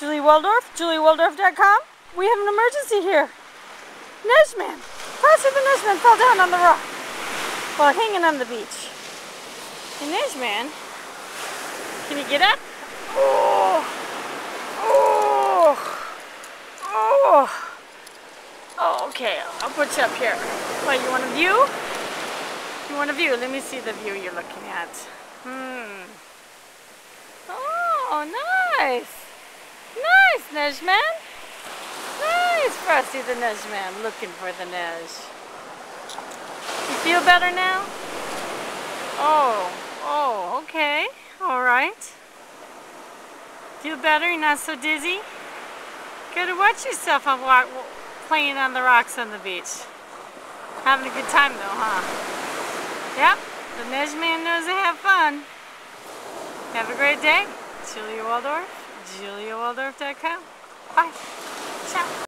Julia Waldorf, JuliaWaldorf.com. We have an emergency here. Neigeman, Professor the Neigeman fell down on the rock while hanging on the beach. The Neigeman, can you get up? Oh, oh, oh. Oh, okay, I'll put you up here. What, you want a view? You want a view? Let me see the view you're looking at. Oh, nice. Nice, Neigeman. Nice, Frosty the Neigeman, looking for the Neigeman. You feel better now? Oh, oh, okay. All right. Feel better? You're not so dizzy? Gotta watch yourself on playing on the rocks on the beach. Having a good time though, huh? Yep, the Neigeman knows to have fun. Have a great day. Julia Waldorf, JuliaWaldorf.com. Bye.